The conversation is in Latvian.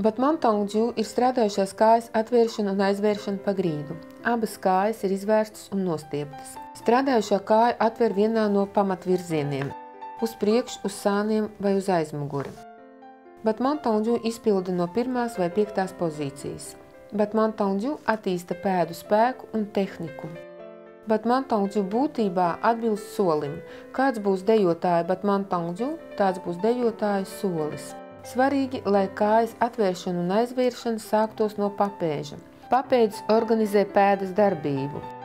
Battement tendu ir strādājušās kājas atvēršana un aizvēršana pa grīdu. Abas kājas ir izvērstas un nostieptas. Strādājušā kāja atver vienā no pamatvirzieniem – uz priekšu, uz sāniem vai uz aizmuguri. Battement tendu izpilda no 1. vai 5. pozīcijas. Battement tendu attīsta pēdu spēku un tehniku. Battement tendu būtībā atbilst solim. Kāds būs dejotāja battement tendu, tāds būs dejotāja solis. Svarīgi, lai kājas atvēršana un aizvēršana sāktos no papēža. Papēdis organizē pēdas darbību.